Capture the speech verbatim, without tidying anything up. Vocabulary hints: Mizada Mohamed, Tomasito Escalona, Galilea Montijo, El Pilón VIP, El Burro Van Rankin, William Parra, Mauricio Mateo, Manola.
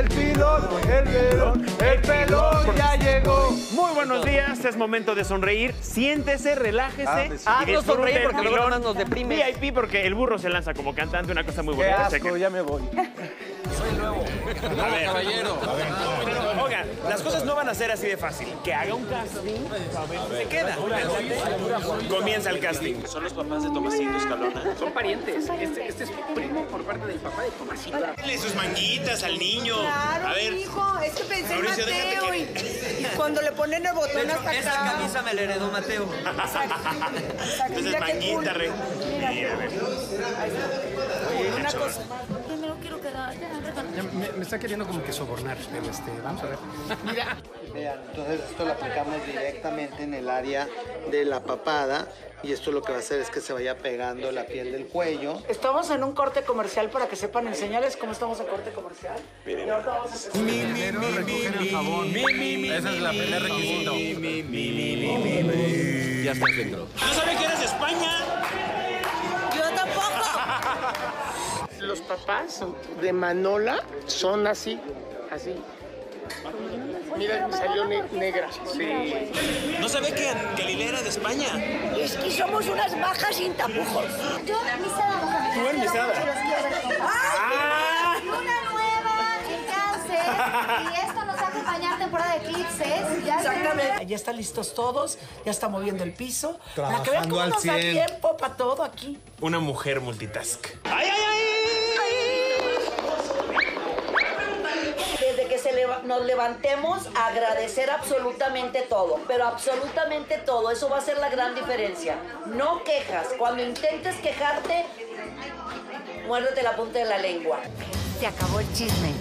El pilón, el pelón, el pelón ya llegó. Muy buenos días, es momento de sonreír. Siéntese, relájese. Ah, no sonreír porque luego más nos deprime. V I P porque el burro se lanza como cantante, una cosa muy buena. Qué asco, ya me voy. Soy nuevo. No, a ver, caballero. A ver, pero, oigan, las cosas no van a ser así de fácil. Que haga un casting, se queda. Comienza el casting. Son los papás de Tomasito Escalona. Son parientes. Este, este es primo por parte del papá de Tomasito. Dale sus manguitas al niño. Claro, a ver, hijo. Es que pensé en Mateo y, y cuando le ponen el botón hecho, hasta esta acá. Esta camisa me la heredó Mateo. Exacto. Exacto. Entonces, manguita, re. Mira, mira, una cosa. Primero quiero quedar. Me, me está queriendo como que sobornar, pero este, vamos a ver. Mira. Entonces esto lo aplicamos directamente en el área de la papada y esto lo que va a hacer es que se vaya pegando la piel del cuello. Estamos en un corte comercial para que sepan, enseñarles cómo estamos en corte comercial. Miren. Y ahorita vamos a... Mi, mi, mi, recoger el jabón. Mi, mi, mi, esa es la primer requisito. Mi, mi, mi, mi, mi, mi, mi. Ya estás dentro. ¿No sabe que eres de España? Yo tampoco. Los papás de Manola son así, así. Mira, salió ne negra. Sí. No sabía que Galilea era de España. Es que somos unas bajas sin tapujos. Yo, misada. Tú eres misada. ¡Ah! Y una nueva en cáncer. Y esto nos va a acompañar temporada de eclipses. Ya exactamente. Ya están listos todos. Ya está moviendo el piso. Para que vean cómo nos da tiempo para todo aquí. Una mujer multitask. ¡Ay, ay, ay! Nos levantemos a agradecer absolutamente todo, pero absolutamente todo. Eso va a ser la gran diferencia. No quejas. Cuando intentes quejarte, muérdete la punta de la lengua. Se acabó el chisme.